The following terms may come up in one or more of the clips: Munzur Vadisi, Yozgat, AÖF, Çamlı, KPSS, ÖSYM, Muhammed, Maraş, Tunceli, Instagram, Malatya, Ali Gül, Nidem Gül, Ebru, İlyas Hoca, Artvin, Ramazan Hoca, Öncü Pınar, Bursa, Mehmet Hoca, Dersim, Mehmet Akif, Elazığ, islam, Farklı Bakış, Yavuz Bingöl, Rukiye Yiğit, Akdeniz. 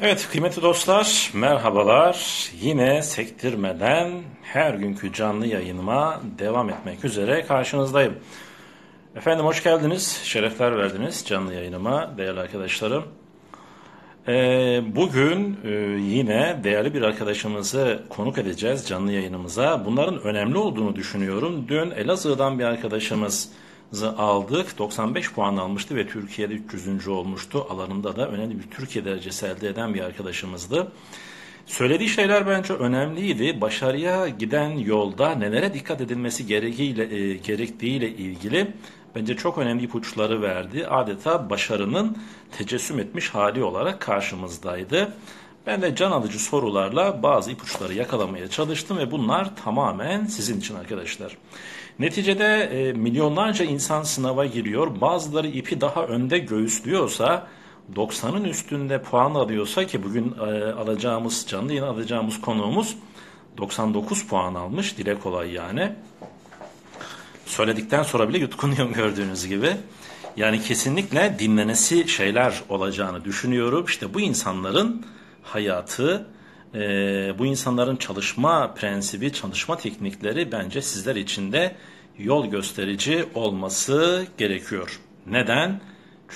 Evet kıymetli dostlar, merhabalar. Yine sektirmeden her günkü canlı yayınıma devam etmek üzere karşınızdayım. Efendim hoş geldiniz, şerefler verdiniz canlı yayınıma değerli arkadaşlarım. Bugün yine değerli bir arkadaşımızı konuk edeceğiz canlı yayınımıza. Bunların önemli olduğunu düşünüyorum. Dün Elazığ'dan bir arkadaşımızı aldık. 95 puan almıştı ve Türkiye'de 300. olmuştu. Alanında da önemli bir Türkiye derecesi elde eden bir arkadaşımızdı. Söylediği şeyler bence önemliydi. Başarıya giden yolda nelere dikkat edilmesi gerektiğiyle ilgili bence çok önemli ipuçları verdi. Adeta başarının tecessüm etmiş hali olarak karşımızdaydı. Ben de can alıcı sorularla bazı ipuçları yakalamaya çalıştım ve bunlar tamamen sizin için arkadaşlar. Neticede milyonlarca insan sınava giriyor. Bazıları ipi daha önde göğüslüyorsa, 90'ın üstünde puan alıyorsa ki bugün alacağımız canlı yayına alacağımız konuğumuz 99 puan almış. Dile kolay yani. Söyledikten sonra bile yutkunuyorum gördüğünüz gibi. Yani kesinlikle dinlenesi şeyler olacağını düşünüyorum. İşte bu insanların hayatı, bu insanların çalışma prensibi, çalışma teknikleri bence sizler için de yol gösterici olması gerekiyor. Neden?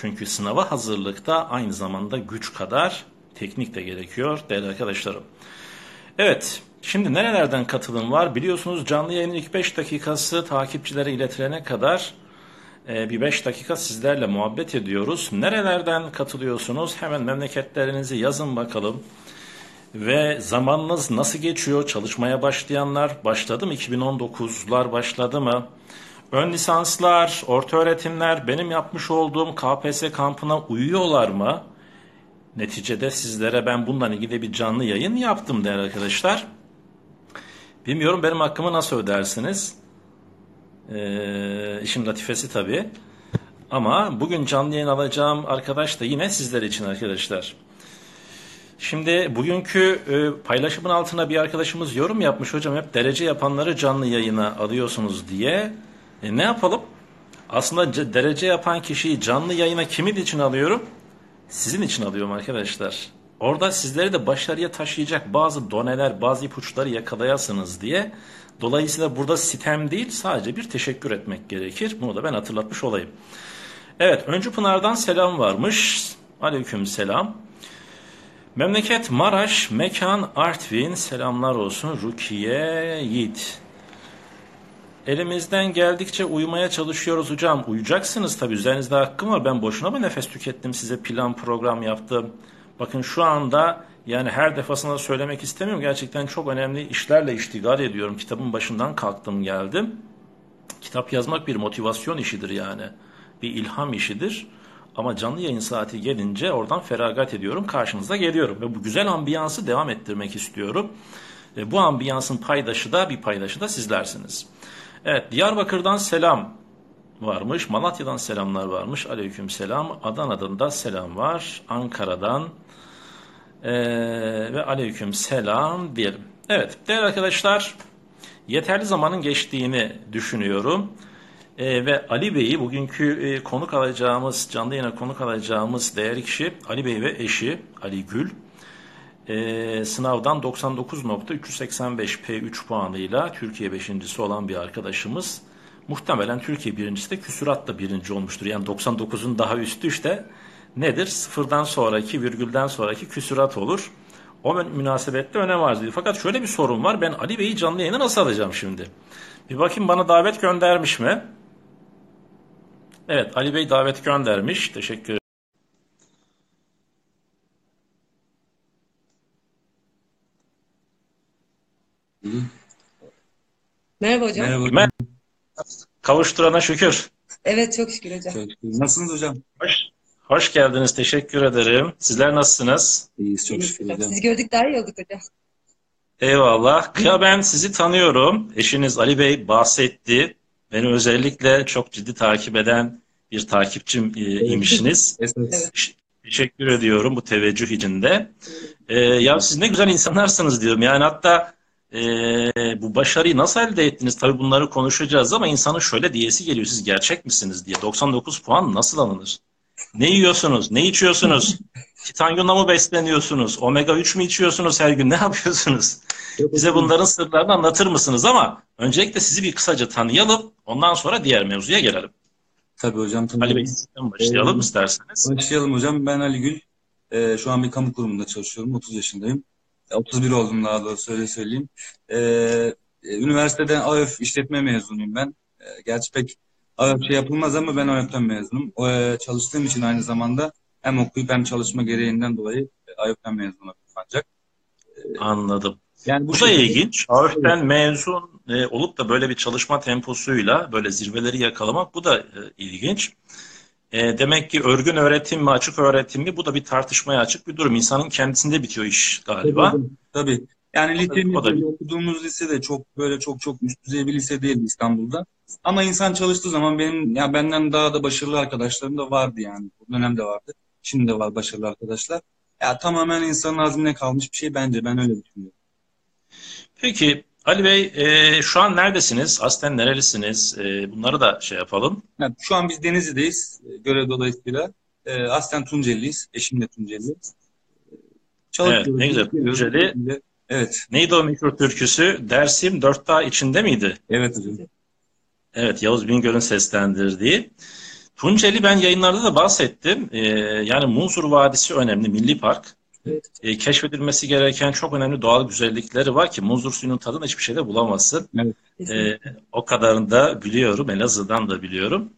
Çünkü sınava hazırlıkta aynı zamanda güç kadar teknik de gerekiyor değerli arkadaşlarım. Evet. Şimdi nerelerden katılım var? Biliyorsunuz canlı yayının ilk 5 dakikası takipçilere iletilene kadar bir 5 dakika sizlerle muhabbet ediyoruz. Nerelerden katılıyorsunuz? Hemen memleketlerinizi yazın bakalım. Ve zamanınız nasıl geçiyor? Çalışmaya başlayanlar başladı mı? 2019'lar başladı mı? Ön lisanslar, orta öğretimler, benim yapmış olduğum KPSS kampına uyuyorlar mı? Neticede sizlere ben bundan ilgili bir canlı yayın yaptım değerli arkadaşlar. Bilmiyorum benim hakkımı nasıl ödersiniz? İşin latifesi tabii. Ama bugün canlı yayın alacağım arkadaş da yine sizler için arkadaşlar. Şimdi bugünkü paylaşımın altına bir arkadaşımız yorum yapmış. Hocam hep derece yapanları canlı yayına alıyorsunuz diye. Ne yapalım? Aslında derece yapan kişiyi canlı yayına kimin için alıyorum? Sizin için alıyorum arkadaşlar. Orada sizleri de başarıya taşıyacak bazı doneler, bazı ipuçları yakalayasınız diye. Dolayısıyla burada sitem değil, sadece bir teşekkür etmek gerekir. Bunu da ben hatırlatmış olayım. Evet, Öncü Pınar'dan selam varmış. Aleyküm selam. Memleket Maraş, mekan Artvin. Selamlar olsun Rukiye Yiğit. Elimizden geldikçe uyumaya çalışıyoruz hocam. Uyuyacaksınız tabii, üzerinizde hakkım var. Ben boşuna mı nefes tükettim, size plan program yaptım? Bakın şu anda yani her defasında söylemek istemiyorum. Gerçekten çok önemli işlerle iştigal ediyorum. Kitabın başından kalktım geldim. Kitap yazmak bir motivasyon işidir yani. Bir ilham işidir. Ama canlı yayın saati gelince oradan feragat ediyorum. Karşınıza geliyorum. Ve bu güzel ambiyansı devam ettirmek istiyorum. Ve bu ambiyansın paydaşı da sizlersiniz. Evet, Diyarbakır'dan selam varmış. Malatya'dan selamlar varmış. Aleyküm selam. Adana'dan da selam var. Ankara'dan ve aleyküm selam diyelim. Evet değerli arkadaşlar, yeterli zamanın geçtiğini düşünüyorum. Ve Ali Bey'i bugünkü konuk alacağımız, canlı yayına konuk alacağımız değerli kişi Ali Bey ve eşi Ali Gül. Sınavdan 99.385 P3 puanıyla Türkiye 5.'si olan bir arkadaşımız. Muhtemelen Türkiye 1.'si de küsuratla 1. olmuştur. Yani 99'un daha üstü işte nedir? Sıfırdan sonraki, virgülden sonraki küsurat olur. O münasebette önem arz ediyor. Fakat şöyle bir sorun var. Ben Ali Bey'i canlı yayına nasıl alacağım şimdi? Bir bakayım bana davet göndermiş mi? Evet, Ali Bey davet göndermiş. Teşekkür ederim. Merhaba hocam. Merhaba. Kavuşturana şükür. Evet çok şükür hocam. Çok şükür. Nasılsınız hocam? Hoş geldiniz. Teşekkür ederim. Sizler nasılsınız? İyiyiz çok şükür hocam. Sizi gördük daha iyi olduk hocam. Eyvallah. Ya ben sizi tanıyorum. Eşiniz Ali Bey bahsetti. Beni özellikle çok ciddi takip eden bir takipçim imişsiniz. Evet. Teşekkür ediyorum bu teveccüh içinde. Ya siz ne güzel insanlarsınız diyorum. Yani hatta bu başarıyı nasıl elde ettiniz? Tabii bunları konuşacağız ama insanın şöyle diyesi geliyor. Siz gerçek misiniz diye. 99 puan nasıl alınır? Ne yiyorsunuz? Ne içiyorsunuz? Titanyumla mı besleniyorsunuz? Omega 3 mü içiyorsunuz her gün? Ne yapıyorsunuz? Bize bunların sırlarını anlatır mısınız? Ama öncelikle sizi bir kısaca tanıyalım. Ondan sonra diğer mevzuya gelelim. Tabii hocam. Ali Bey, sizden başlayalım isterseniz. Başlayalım hocam. Ben Ali Gül. Şu an bir kamu kurumunda çalışıyorum. 30 yaşındayım. 31 oldum daha doğrusu, öyle söyleyeyim. Üniversiteden AÖF işletme mezunuyum ben. Gerçi pek AÖF şey yapılmaz ama ben AÖF'ten mezunum. Çalıştığım için aynı zamanda hem okuyup hem çalışma gereğinden dolayı AÖF'ten mezunum ancak. Anladım. Yani bu da ilginç. AÖF'ten mezun olup da böyle bir çalışma temposuyla böyle zirveleri yakalamak, bu da ilginç. Demek ki örgün öğretim mi, açık öğretim mi, bu da bir tartışmaya açık bir durum. İnsanın kendisinde bitiyor iş galiba. Tabii. Yani lisemiz, okuduğumuz lise de çok böyle çok üst düzey bir lise değildi İstanbul'da. Ama insan çalıştığı zaman benim, ya benden daha da başarılı arkadaşlarım da vardı yani. O dönemde vardı. Şimdi de var başarılı arkadaşlar. Ya tamamen insanın azmine kalmış bir şey bence. Ben öyle düşünüyorum. Peki Ali Bey, şu an neredesiniz? Aslen nerelisiniz? Bunları da şey yapalım. Yani şu an biz Denizli'deyiz. Görev dolayısıyla. Aslen Tunceli'yiz. Eşim de Tunceli. Evet, ne güzel. Tunceli. Evet. Neydi o meşhur türküsü? Dersim 4 dağ içinde miydi? Evet hocam. Evet, Yavuz Bingöl'ün seslendirdiği. Tunceli ben yayınlarda da bahsettim. Yani Munzur Vadisi önemli, milli park. Evet. Keşfedilmesi gereken çok önemli doğal güzellikleri var ki Munzur suyunun tadını hiçbir şeyde bulamazsın. Evet. O kadarını da biliyorum. Elazığ'dan da biliyorum.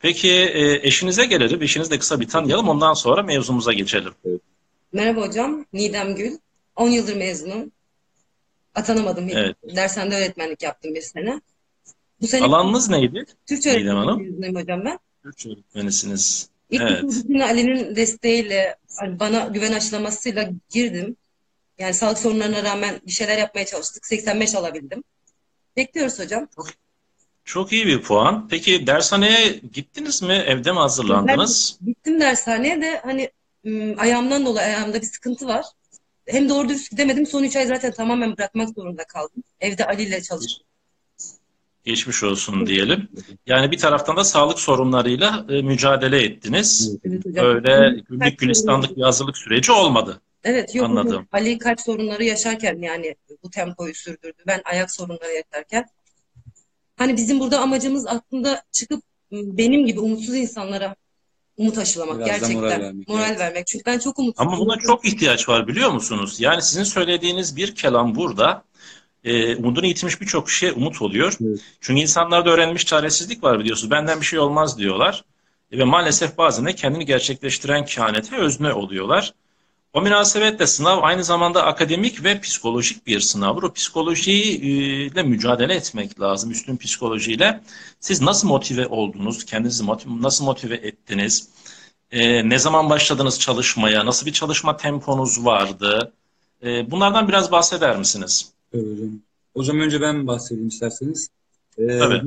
Peki eşinize gelelim. Eşinizi de kısa bir tanıyalım. Ondan sonra mevzumuza geçelim. Evet. Merhaba hocam. Nidem Gül. 10 yıldır mezunum. Atanamadım. Evet. Dershanede öğretmenlik yaptım bir sene. Bu sene alanınız neydi? Türkçe öğretmeniyim hocam ben. Türkçe öğretmenisiniz. İlk evet. Ali'nin desteğiyle, bana güven aşılamasıyla girdim. Yani sağlık sorunlarına rağmen bir şeyler yapmaya çalıştık. 85 alabildim. Bekliyoruz hocam. Çok iyi bir puan. Peki dershaneye gittiniz mi? Evde mi hazırlandınız? Ben gittim dershaneye de hani ayağımdan dolayı, ayağımda bir sıkıntı var. Hem doğru dürüst gidemedim. Son 3 ay zaten tamamen bırakmak zorunda kaldım. Evde Ali ile çalıştım. Geçmiş olsun diyelim. Yani bir taraftan da sağlık sorunlarıyla mücadele ettiniz. Evet, öyle günlük gülistanlık bir hazırlık süreci olmadı. Evet, yok. Anladım. Ali kalp sorunları yaşarken yani bu tempoyu sürdürdü. Ben ayak sorunları yaşarken. Hani bizim burada amacımız aslında çıkıp benim gibi umutsuz insanlara umut aşılamak, biraz gerçekten moral vermek. Çünkü ben çok umutsuzum. Ama buna çok ihtiyaç var, biliyor musunuz? Yani sizin söylediğiniz bir kelam burada. Umudunu yitirmiş birçok kişiye umut oluyor. Evet. Çünkü insanlarda öğrenmiş çaresizlik var, biliyorsunuz. Benden bir şey olmaz diyorlar. Ve maalesef bazen de kendini gerçekleştiren kehanete özne oluyorlar. O münasebetle sınav aynı zamanda akademik ve psikolojik bir sınavdır. O psikolojiyle mücadele etmek lazım. Üstün psikolojiyle. Siz nasıl motive oldunuz? Kendinizi nasıl motive ettiniz? Ne zaman başladınız çalışmaya? Nasıl bir çalışma temponuz vardı? Bunlardan biraz bahseder misiniz? Evet hocam. Hocam önce ben bahsedeyim isterseniz. Tabii.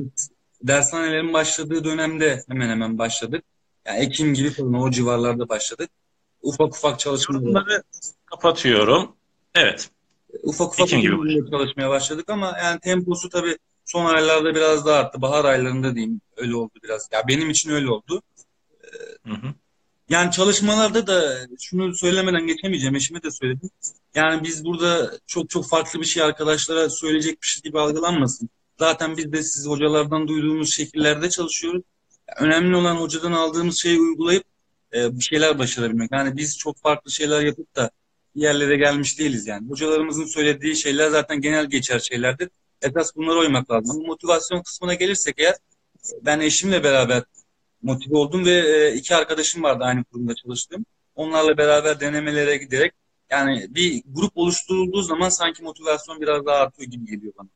Dershanelerin başladığı dönemde hemen başladık. Yani Ekim gibi falan o civarlarda başladık. Ufak çalışmaları kapatıyorum. Evet. Ufak gibi çalışmaya başladık ama yani temposu tabii son aylarda biraz daha arttı. Bahar aylarında diyeyim, öyle oldu biraz. Ya benim için öyle oldu. Hı. Yani çalışmalarda da şunu söylemeden geçemeyeceğim. Eşime de söyledim. Yani biz burada çok farklı bir şey arkadaşlara söyleyecekmişiz gibi algılanmasın. Zaten biz de siz hocalardan duyduğumuz şekillerde çalışıyoruz. Önemli olan hocadan aldığımız şeyi uygulayıp bir şeyler başarabilmek. Yani biz çok farklı şeyler yapıp da yerlere gelmiş değiliz yani. Hocalarımızın söylediği şeyler zaten genel geçer şeylerdir. Esas bunlara uymak lazım. Bu motivasyon kısmına gelirsek eğer, ben eşimle beraber motive oldum ve 2 arkadaşım vardı aynı kurumda çalıştığım. Onlarla beraber denemelere giderek, yani bir grup oluşturulduğu zaman sanki motivasyon biraz daha artıyor gibi geliyor bana.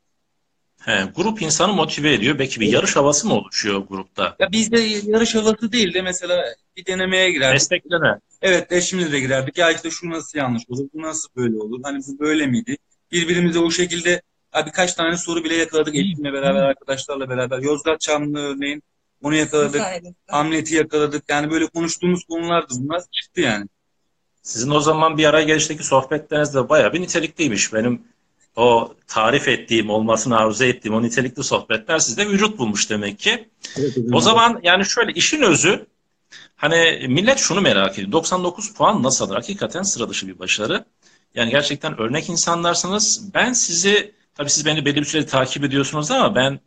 He, grup insanı motive ediyor. Belki bir yarış havası mı oluşuyor grupta? Ya bizde yarış havası değil de mesela bir denemeye girerdik. Destekleme. Evet, eşimle de girerdik. Ya işte şu nasıl yanlış olur, bu nasıl böyle olur, hani bu böyle miydi? Birbirimize o şekilde birkaç tane soru bile yakaladık eşimle beraber, arkadaşlarla beraber. Yozgat, Çamlı örneğin. Onu yakaladık. Hamlet'i yakaladık. Yani böyle konuştuğumuz konulardı bunlar. Çıktı yani. Sizin o zaman bir araya gelişteki sohbetleriniz de bayağı bir nitelikliymiş. Benim o tarif ettiğim, olmasını arzu ettiğim o nitelikli sohbetler sizde vücut bulmuş demek ki. Evet, o zaman yani şöyle, işin özü Hani millet şunu merak ediyor. 99 puan nasıl? Hakikaten sıra dışı bir başarı. Yani gerçekten örnek insanlarsınız. Ben sizi, tabii siz beni belli bir süre takip ediyorsunuz ama ben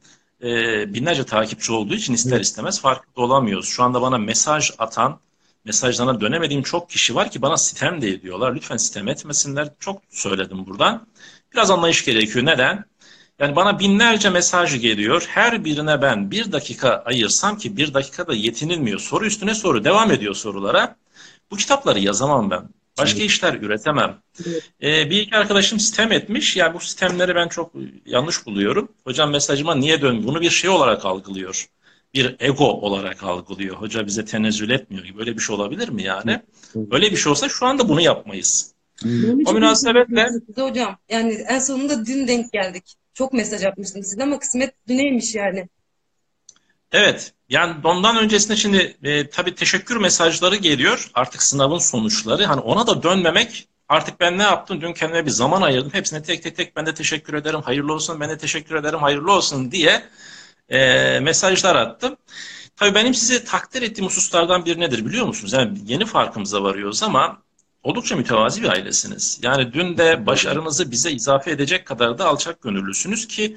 binlerce takipçi olduğu için ister istemez farkında olamıyoruz. Şu anda bana mesaj atan, mesajlarına dönemediğim çok kişi var ki bana sitem de ediyorlar. Lütfen sitem etmesinler. Çok söyledim buradan. Biraz anlayış gerekiyor. Neden? Yani bana binlerce mesaj geliyor. Her birine ben 1 dakika ayırsam, ki 1 dakika da yetinilmiyor. Soru üstüne soru devam ediyor sorulara. Bu kitapları yazamam ben. Başka işler üretemem. Bir iki arkadaşım sitem etmiş. Yani bu sistemleri ben çok yanlış buluyorum. Hocam mesajıma niye dön? Bunu bir şey olarak algılıyor. Bir ego olarak algılıyor. Hoca bize tenezzül etmiyor gibi. Öyle bir şey olabilir mi yani? Öyle bir şey olsa şu anda bunu yapmayız. O münasebetle... Hocam yani en sonunda dün denk geldik. Çok mesaj atmıştım size ama kısmet düneymiş yani. Evet. Yani ondan öncesinde şimdi tabii teşekkür mesajları geliyor. Artık sınavın sonuçları. Hani ona da dönmemek, artık ben ne yaptım? Dün kendime bir zaman ayırdım. Hepsine tek tek ben de teşekkür ederim, hayırlı olsun. Ben de teşekkür ederim, hayırlı olsun diye mesajlar attım. Tabii benim sizi takdir ettiğim hususlardan biri nedir biliyor musunuz? Yani yeni farkımıza varıyoruz ama oldukça mütevazi bir ailesiniz. Yani dün de başarınızı bize izafe edecek kadar da alçak gönüllüsünüz ki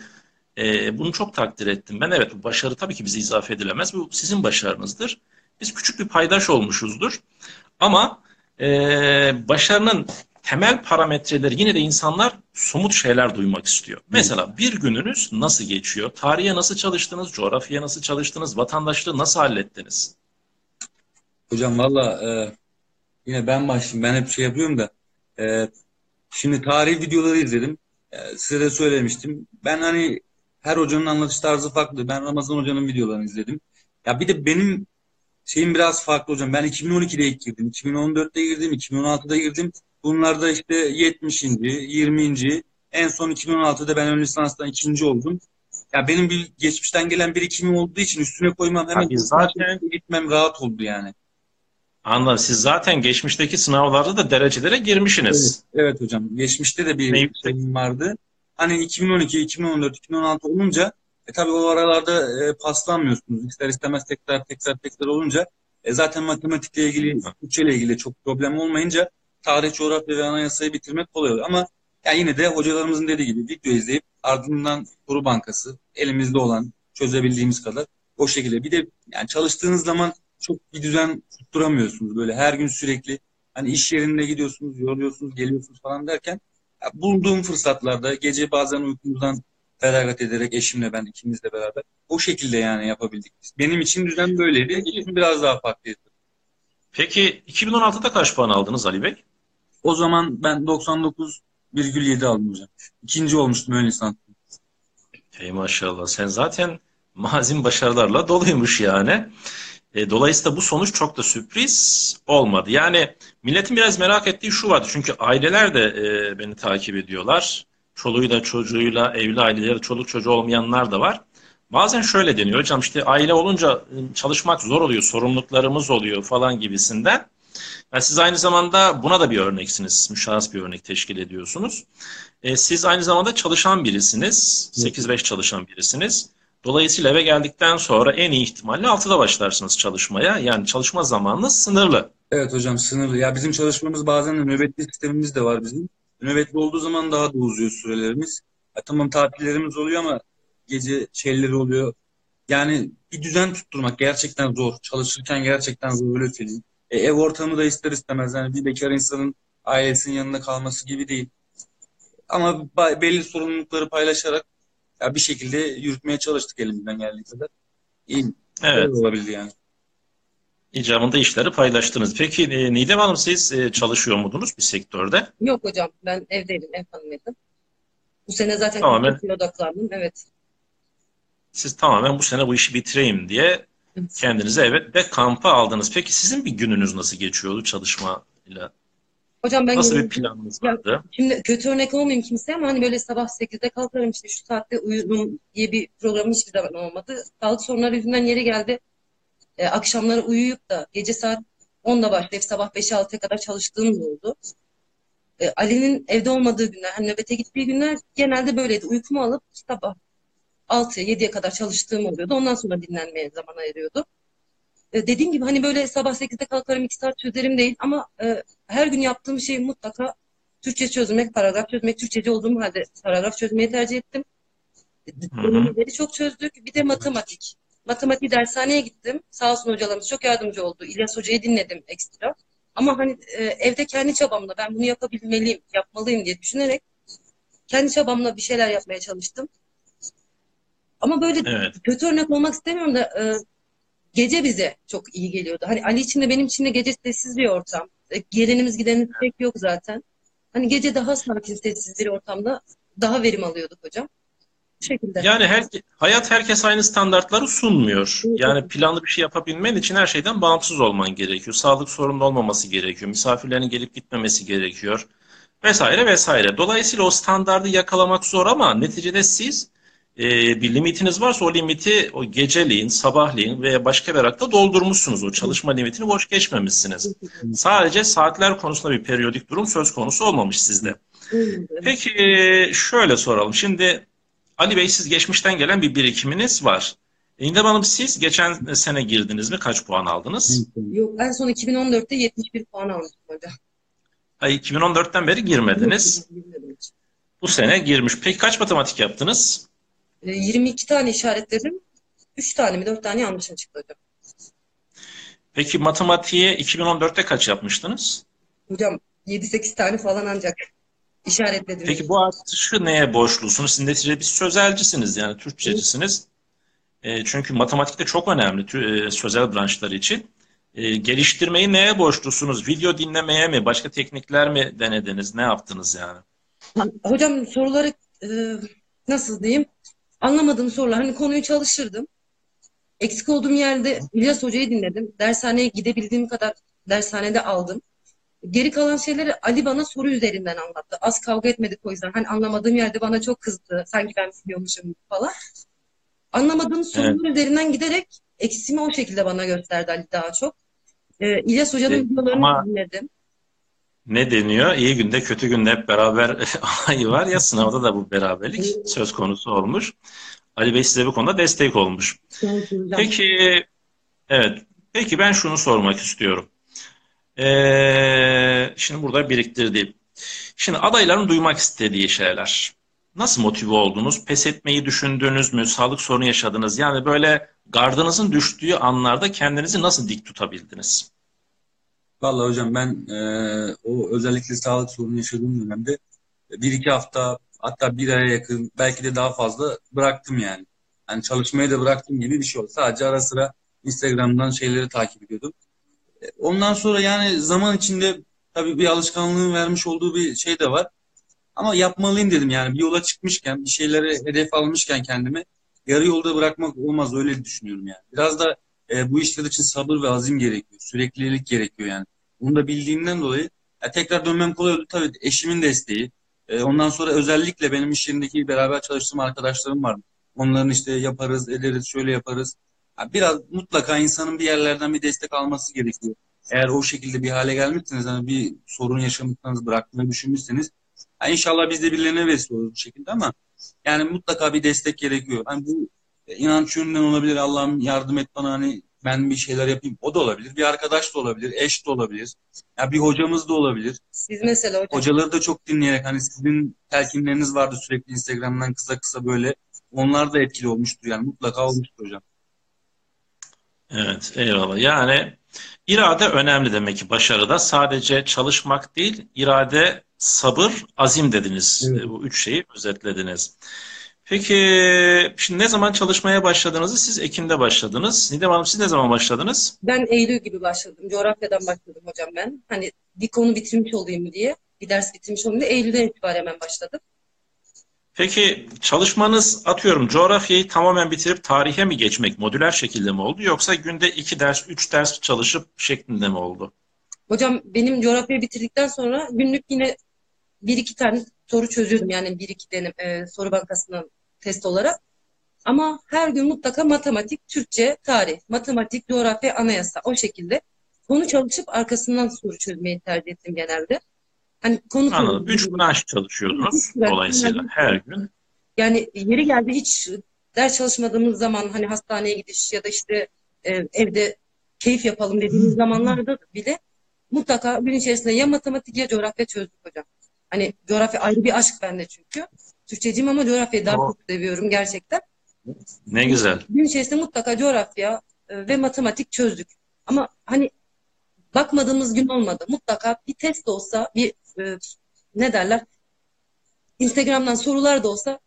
bunu çok takdir ettim. Ben evet, bu başarı tabii ki bize izafe edilemez. Bu sizin başarınızdır. Biz küçük bir paydaş olmuşuzdur. Ama başarının temel parametreleri, yine de insanlar somut şeyler duymak istiyor. Mesela bir gününüz nasıl geçiyor? Tarihe nasıl çalıştınız? Coğrafyaya nasıl çalıştınız? Vatandaşlığı nasıl hallettiniz? Hocam valla... Yine ben başlayayım. Ben hep şey yapıyorum da. Şimdi tarih videoları izledim. Size de söylemiştim. Ben hani her hocanın anlatış tarzı farklı. Ben Ramazan Hoca'nın videolarını izledim. Ya bir de benim şeyim biraz farklı hocam. Ben 2012'de ilk girdim. 2014'te girdim. 2016'da girdim. Bunlarda işte 70. 20. En son 2016'da ben ön lisanstan 2. oldum. Ya benim bir geçmişten gelen bir ikimim olduğu için üstüne koymam, hemen zaten gitmem rahat oldu yani. Anladım. Siz zaten geçmişteki sınavlarda da derecelere girmişsiniz. Evet, evet hocam. Geçmişte de bir şeyim vardı. Hani 2012, 2014, 2016 olunca tabii o aralarda paslanmıyorsunuz. İster istemez tekrar olunca zaten matematikle ilgili, Türkçeyle ilgili çok problem olmayınca tarih, coğrafya ve anayasayı bitirmek kolay oluyor. Ama yani yine de hocalarımızın dediği gibi video izleyip ardından soru bankası, elimizde olan, çözebildiğimiz kadar o şekilde. Bir de yani çalıştığınız zaman çok bir düzen tutturamıyorsunuz. Böyle her gün sürekli hani iş yerine gidiyorsunuz, yoruluyorsunuz, geliyorsunuz falan derken bulduğum fırsatlarda gece bazen uykumuzdan feragat ederek eşimle ben ikimizle beraber o şekilde yani yapabildik. Benim için düzen böyleydi. Peki, biraz daha farklıydı. Peki 2016'da kaç puan aldınız Ali Bey? O zaman ben 99,7 aldım hocam. 2. olmuştum ön lisans. Hey maşallah. Sen zaten mazin başarılarla doluymuş yani. Dolayısıyla bu sonuç çok da sürpriz olmadı. Yani milletin biraz merak ettiği şu vardı. Çünkü aileler de beni takip ediyorlar. Çoluğuyla, çocuğuyla, evli aileleri, çoluk çocuğu olmayanlar da var. Bazen şöyle deniyor. Hocam işte aile olunca çalışmak zor oluyor, sorumluluklarımız oluyor falan gibisinden. Yani siz aynı zamanda buna da bir örneksiniz. Müşahhas bir örnek teşkil ediyorsunuz. Siz aynı zamanda çalışan birisiniz. 8-5 çalışan birisiniz. Dolayısıyla eve geldikten sonra en iyi ihtimalle 6'da başlarsınız çalışmaya. Yani çalışma zamanınız sınırlı. Evet hocam sınırlı. Ya bizim çalışmamız bazen nöbetli sistemimiz de var bizim. Nöbetli olduğu zaman daha da uzuyor sürelerimiz. Ya tamam tatillerimiz oluyor ama gece şeyleri oluyor. Yani bir düzen tutturmak gerçekten zor. Çalışırken gerçekten zor, öyle söyleyeyim. Ev ortamı da ister istemez. Yani bir bekar insanın ailesinin yanında kalması gibi değil. Ama belli sorumlulukları paylaşarak ya bir şekilde yürütmeye çalıştık elimizden geldiği kadar. İyi. Evet. Olabildi yani. İcabında işleri paylaştınız. Peki Nidem Hanım siz çalışıyor muydunuz bir sektörde? Yok hocam ben evdeydim, ev hanımıydım. Bu sene zaten kendime odaklandım. Evet. Siz tamamen bu sene bu işi bitireyim diye kendinize evet de kampa aldınız. Peki sizin bir gününüz nasıl geçiyordu çalışmayla? Hocam ben nasıl bir planınız vardı? Şimdi kötü örnek olmayayım kimseye ama hani böyle sabah 8'de kalkarım işte şu saatte uyurum diye bir programım hiçbir zaman olmadı. Sağlık sorunları yüzünden yeri geldi. Akşamları uyuyup da gece saat 10'da başlayıp sabah 5-6'ya kadar çalıştığım da oldu. Ali'nin evde olmadığı günler, hani nöbete gittiği günler genelde böyleydi. Uykumu alıp sabah 6-7'ye kadar çalıştığım oluyordu. Ondan sonra dinlenmeye zaman ayırıyordu. dediğim gibi hani böyle sabah 8'de kalkarım 2 saat çözerim değil ama her gün yaptığım şey mutlaka Türkçe çözmek, paragraf çözmek. Türkçeci olduğum halde paragraf çözmeyi tercih ettim. Denemeleri çok çözdük. Bir de matematik. Matematik dershaneye gittim. Sağ olsun hocalarımız çok yardımcı oldu. İlyas Hoca'yı dinledim ekstra. Ama hani evde kendi çabamla ben bunu yapabilmeliyim, yapmalıyım diye düşünerek kendi çabamla bir şeyler yapmaya çalıştım. Ama böyle kötü örnek olmak istemiyorum da gece bize çok iyi geliyordu. Hani Ali için de benim için de gece sessiz bir ortam. Gelenimiz gidenimiz pek yok zaten. Hani gece daha sakin, sessiz bir ortamda daha verim alıyorduk hocam. Bu şekilde. Yani hayat herkes aynı standartları sunmuyor. Evet. Yani planlı bir şey yapabilmen için her şeyden bağımsız olman gerekiyor. Sağlık sorumlu olmaması gerekiyor. Misafirlerin gelip gitmemesi gerekiyor. Vesaire vesaire. Dolayısıyla o standardı yakalamak zor ama neticede siz bir limitiniz varsa o limiti o geceliğin, sabahleyin veya başka bir aralıkta doldurmuşsunuz. O çalışma limitini boş geçmemişsiniz. Sadece saatler konusunda bir periyodik durum söz konusu olmamış sizde. Peki şöyle soralım. Şimdi Ali Bey siz geçmişten gelen bir birikiminiz var. Nidem Hanım siz geçen sene girdiniz mi? Kaç puan aldınız? Yok en son 2014'te 71 puan almıştım orada. Hayır 2014'ten beri girmediniz. Bu sene girmiş. Peki kaç matematik yaptınız? 22 tane işaretledim. 3 tane mi 4 tane yanlışım çıktı hocam. Peki matematiğe 2014'te kaç yapmıştınız? Hocam 7-8 tane falan ancak işaretledim. Peki bu artışı neye borçlusunuz? Siz neticede bir sözelcisiniz yani Türkçecisiniz. Çünkü matematik de çok önemli sözel branşları için. Geliştirmeyi neye borçlusunuz? Video dinlemeye mi? Başka teknikler mi denediniz? Ne yaptınız yani? Hocam soruları nasıl diyeyim? Anlamadığım sorular. Hani konuyu çalışırdım. Eksik olduğum yerde İlyas Hoca'yı dinledim. Dershaneye gidebildiğim kadar dershanede aldım. Geri kalan şeyleri Ali bana soru üzerinden anlattı. Az kavga etmedik o yüzden. Hani anlamadığım yerde bana çok kızdı. Sanki ben biliyormuşum falan. Anlamadığım sorular üzerinden giderek eksimi o şekilde bana gösterdi Ali daha çok. İlyas Hoca'nın videolarını dinledim. Ne deniyor? İyi günde kötü günde hep beraber olayı var ya sınavda da bu beraberlik söz konusu olmuş. Ali Bey size bu konuda destek olmuş. Peki peki ben şunu sormak istiyorum. Şimdi burada biriktirdiğim. Şimdi adayların duymak istediği şeyler. Nasıl motive oldunuz? Pes etmeyi düşündünüz mü? Sağlık sorunu yaşadınız? Yani böyle gardınızın düştüğü anlarda kendinizi nasıl dik tutabildiniz? Vallahi hocam ben o özellikle sağlık sorunu yaşadığım dönemde 1-2 hafta hatta bir aya yakın belki de daha fazla bıraktım yani. Yani çalışmayı da bıraktım gibi bir şey oldu. Sadece ara sıra Instagram'dan şeyleri takip ediyordum. Ondan sonra yani zaman içinde tabii bir alışkanlığın vermiş olduğu bir şey de var. Ama yapmalıyım dedim yani bir yola çıkmışken bir şeylere hedef almışken kendimi yarı yolda bırakmak olmaz öyle düşünüyorum yani. Biraz da bu işler için sabır ve azim gerekiyor. Süreklilik gerekiyor yani. Bunu da bildiğimden dolayı tekrar dönmem kolay oldu. Tabii eşimin desteği. Ondan sonra özellikle benim iş yerindeki beraber çalıştığım arkadaşlarım var. Onların işte yaparız, ederiz, şöyle yaparız. Biraz mutlaka insanın bir yerlerden bir destek alması gerekiyor. Eğer o şekilde bir hale gelmişseniz, hani bir sorun yaşamışsanız, bıraktığını düşünmüşseniz inşallah biz de birilerine vesile oluruz bu şekilde ama yani mutlaka bir destek gerekiyor. Hani bu inanç yönünden olabilir. Allah'ım yardım et bana hani ben bir şeyler yapayım. O da olabilir. Bir arkadaş da olabilir. Eş de olabilir. Ya bir hocamız da olabilir. Siz mesela hocam. Hocaları da çok dinleyerek hani sizin telkinleriniz vardı sürekli Instagram'dan kısa kısa böyle. Onlar da etkili olmuştur yani. Mutlaka olmuştur hocam. Evet eyvallah. Yani irade önemli demek ki başarıda. Sadece çalışmak değil irade, sabır, azim dediniz. Evet. Bu üç şeyi özetlediniz. Peki şimdi ne zaman çalışmaya başladığınızı siz Ekim'de başladınız. Nidem Hanım siz ne zaman başladınız? Ben Eylül gibi başladım. Coğrafyadan başladım hocam ben. Hani bir konu bitirmiş olayım diye, bir ders bitirmiş olayım diye Eylül'den itibaren hemen başladım. Peki çalışmanız atıyorum coğrafyayı tamamen bitirip tarihe mi geçmek modüler şekilde mi oldu yoksa günde 2 ders 3 ders çalışıp şeklinde mi oldu? Hocam benim coğrafyayı bitirdikten sonra günlük yine 1-2 tane soru çözüyordum yani 1-2 tane soru bankasından test olarak. Ama her gün mutlaka matematik, Türkçe, tarih, matematik, coğrafya, anayasa o şekilde konu çalışıp arkasından soru çözmeyi tercih ettim genelde. Hani konu anladım. 3 branş çalışıyordunuz dolayısıyla her gün. Yani yeri geldi hiç ders çalışmadığımız zaman hani hastaneye gidiş ya da işte evde keyif yapalım dediğimiz zamanlarda bile mutlaka gün içerisinde ya matematik ya coğrafya çözdük hocam. Hani coğrafya ayrı bir aşk bende çünkü. Türkçeciyim ama coğrafyayı daha çok seviyorum gerçekten. Ne güzel. Gün içerisinde mutlaka coğrafya ve matematik çözdük. Ama hani bakmadığımız gün olmadı. Mutlaka bir test de olsa, bir ne derler, Instagram'dan sorular da olsa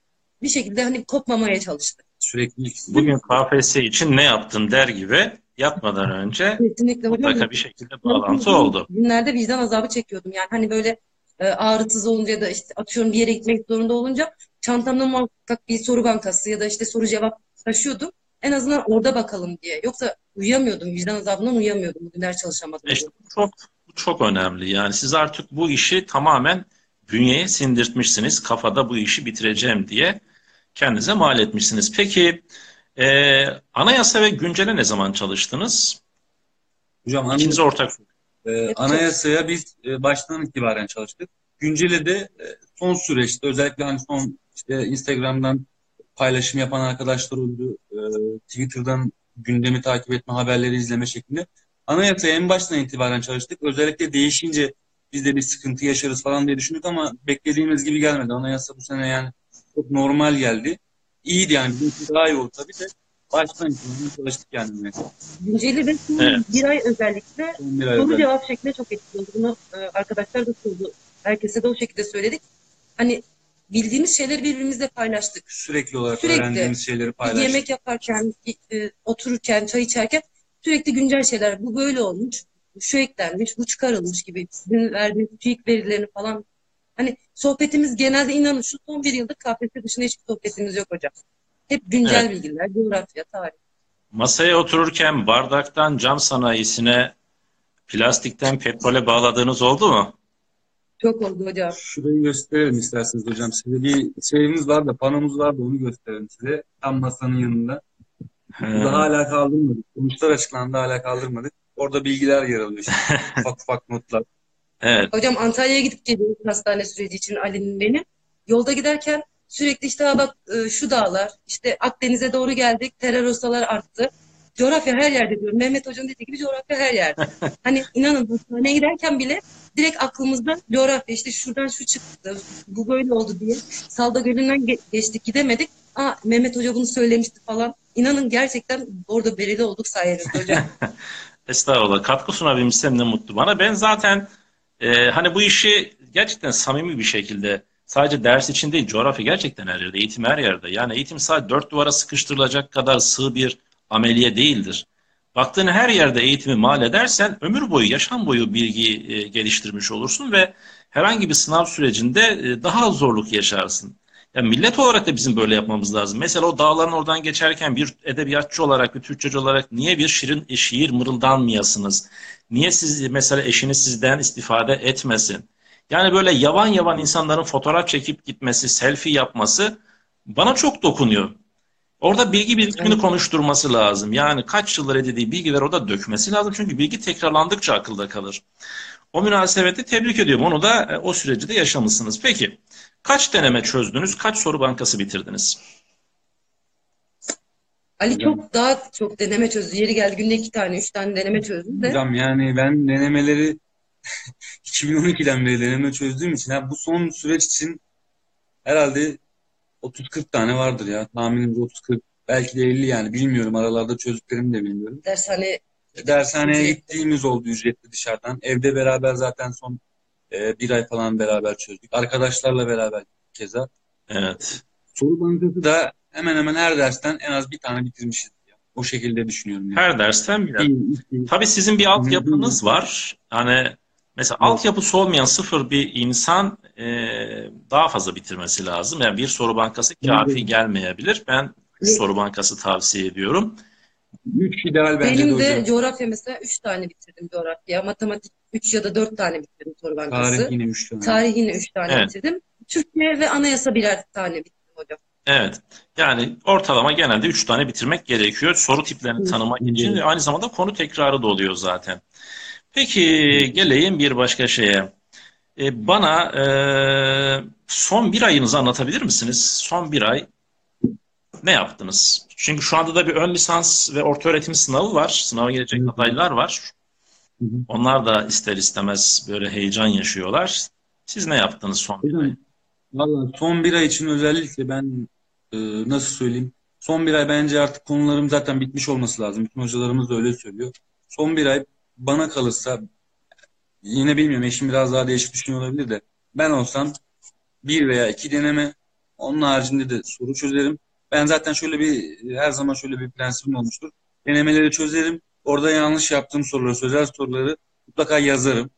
bir şekilde hani kopmamaya çalıştık. Sürekli bugün KPSS için ne yaptın der gibi yapmadan önce mutlaka bir şekilde bağlantı oldu. Günlerde vicdan azabı çekiyordum. Yani hani böyle ağrısız olunca ya da işte atıyorum bir yere gitmek zorunda olunca çantamda muhakkak bir soru bankası ya da işte soru cevap taşıyordum. En azından orada bakalım diye. Yoksa uyuyamıyordum. Vicdan azabından uyuyamıyordum. Bugünler çalışamadım. İşte çok önemli. Yani siz artık bu işi tamamen bünyeye sindirtmişsiniz. Kafada bu işi bitireceğim diye kendinize mal etmişsiniz. Peki anayasa ve güncele ne zaman çalıştınız? Hocam İkiniz ortak. Anayasaya biz baştan itibaren çalıştık. Güncele de son süreçte özellikle hani son işte Instagram'dan paylaşım yapan arkadaşlar oldu. Twitter'dan gündemi takip etme, haberleri izleme şeklinde. Anayasaya en baştan itibaren çalıştık. Özellikle değişince biz de bir sıkıntı yaşarız falan diye düşündük ama beklediğimiz gibi gelmedi. Anayasa bu sene yani çok normal geldi. İyiydi yani. Bizim için daha iyi oldu tabii de. Baştan itibaren çalıştık yani. Günceli ve son bir ay özellikle soru cevap şeklinde çok etkili oldu. Bunu arkadaşlar da sordu. Herkese de o şekilde söyledik. Hani bildiğimiz şeyleri birbirimizle paylaştık. Sürekli olarak öğrendiğimiz şeyleri paylaştık. Yemek yaparken, otururken, çay içerken sürekli güncel şeyler. Bu böyle olmuş, şu eklenmiş, bu çıkarılmış gibi. Sizin verdiğiniz TÜİK verilerini falan. Hani sohbetimiz genelde inanın şu son bir yıldır KPSS dışında hiçbir sohbetimiz yok hocam. Hep güncel bilgiler, coğrafya, tarih. Masaya otururken bardaktan cam sanayisine, plastikten petrole bağladığınız oldu mu? Çok oldu hocam. Şurayı gösterelim isterseniz hocam. Size bir şeyimiz var da, panomuz var da onu gösterelim size. Tam masanın yanında. Burada hala kaldırmadık. Sonuçlar açıklandı, hala kaldırmadık. Orada bilgiler yer alıyor. Işte. Ufak ufak notlar. Evet. Hocam Antalya'ya gidip geliyoruz hastane süreci için Ali'nin benim. Yolda giderken sürekli işte bak şu dağlar, işte Akdeniz'e doğru geldik, terör osalar arttı. Coğrafya her yerde diyorum. Mehmet Hoca'nın dediği gibi coğrafya her yerde. Hani inanın hastaneye giderken bile direkt aklımızda coğrafya işte şuradan şu çıktı, bu böyle oldu diye. Salda Gölü'nden geçtik, gidemedik. Aa Mehmet Hoca bunu söylemişti falan. İnanın gerçekten orada bereli olduk sayenizde hocam. Estağfurullah. Katkı sunabilmişsem ne mutlu bana. Ben zaten hani bu işi gerçekten samimi bir şekilde sadece ders için değil, coğrafya gerçekten her yerde, eğitim her yerde. Yani eğitim sadece dört duvara sıkıştırılacak kadar sığ bir ameliye değildir. Baktığın her yerde eğitimi mal edersen ömür boyu, yaşam boyu bilgi geliştirmiş olursun ve herhangi bir sınav sürecinde daha zorluk yaşarsın. Yani millet olarak da bizim böyle yapmamız lazım. Mesela o dağların oradan geçerken bir edebiyatçı olarak, bir Türkçeci olarak niye bir şiir mırıldanmayasınız? Niye siz mesela eşiniz sizden istifade etmesin? Yani böyle yavan yavan insanların fotoğraf çekip gitmesi, selfie yapması bana çok dokunuyor. Orada bilgi birikimini konuşturması lazım. Yani kaç yıldır edindiği bilgiler orada dökmesi lazım. Çünkü bilgi tekrarlandıkça akılda kalır. O münasebette tebrik ediyorum. Onu da o süreci de yaşamışsınız. Peki kaç deneme çözdünüz? Kaç soru bankası bitirdiniz? Ali çok daha çok deneme çözdü. Yeri geldi günde 2 tane, 3 tane deneme çözdü de. Hocam yani ben denemeleri 2012'den beri deneme çözdüğüm için yani bu son süreç için herhalde 30-40 tane vardır ya. Tahminimce 30-40, belki de 50 yani. Bilmiyorum. Aralarda çözdüklerimi de bilmiyorum. Dershaneye gittiğimiz oldu ücretli dışarıdan. Evde beraber zaten son bir ay falan beraber çözdük. Arkadaşlarla beraber keza. Evet. Soru bankası da hemen hemen her dersten en az bir tane bitirmişiz. Yani. O şekilde düşünüyorum. Yani. Her dersten bir tane. Tabii sizin bir altyapınız var. Hani mesela altyapısı olmayan sıfır bir insan daha fazla bitirmesi lazım. Yani bir soru bankası kafi gelmeyebilir. Ben 3 soru bankası tavsiye ediyorum. 3 ideal bence. Benim de coğrafya mesela 3 tane bitirdim coğrafya. Matematik 3 ya da 4 tane bitirdim soru bankası. Tarih yine 3 tane. Bitirdim. Türkiye ve anayasa birer tane bitirdim hocam. Evet. Yani ortalama genelde 3 tane bitirmek gerekiyor. Soru tiplerini tanımak için. Aynı zamanda konu tekrarı da oluyor zaten. Peki geleyim bir başka şeye. Bana son bir ayınızı anlatabilir misiniz? Son bir ay ne yaptınız? Çünkü şu anda da bir ön lisans ve ortaöğretim sınavı var. Sınava gelecek adaylar var. Onlar da ister istemez böyle heyecan yaşıyorlar. Siz ne yaptınız son bir ay? Vallahi son bir ay için özellikle ben nasıl söyleyeyim? Son bir ay bence artık konularım zaten bitmiş olması lazım. Bütün hocalarımız da öyle söylüyor. Son bir ay bana kalırsa yine bilmiyorum, eşim biraz daha değişik düşünüyor olabilir de, ben olsam 1 veya 2 deneme, onun haricinde de soru çözerim. Ben zaten şöyle bir, her zaman şöyle bir prensibim olmuştur. Denemeleri çözerim. Orada yanlış yaptığım soruları, sözel soruları mutlaka yazarım.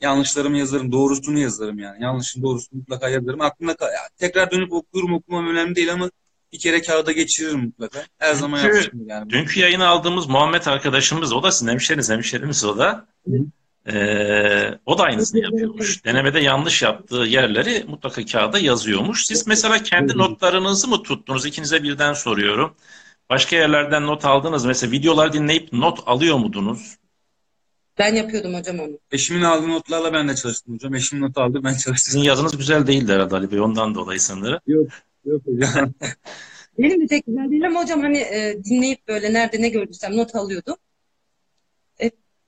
Yanlışlarımı yazarım, doğrusunu yazarım yani. Yanlışın doğrusunu mutlaka yazarım. Aklımda tekrar dönüp okurum, okumam önemli değil ama bir kere kağıda geçiririm mutlaka. Her zaman yapmışım yani. Dünkü yayını aldığımız Muhammed arkadaşımız, o da sizin hemşerimiz o da. O da aynısını yapıyormuş. Denemede yanlış yaptığı yerleri mutlaka kağıda yazıyormuş. Siz mesela kendi notlarınızı mı tuttunuz? İkinize birden soruyorum. Başka yerlerden not aldınız. Mesela videolar dinleyip not alıyor mudunuz? Ben yapıyordum hocam onu. Eşimin aldığı notlarla ben de çalıştım hocam. Eşim not aldı, ben çalıştım. Sizin yazınız güzel değildi herhalde Ali Bey. Ondan dolayı sanırım. Yok. Yok hocam. Benim de pek güzel değil ama hocam hani dinleyip böyle nerede ne gördüysem not alıyordum.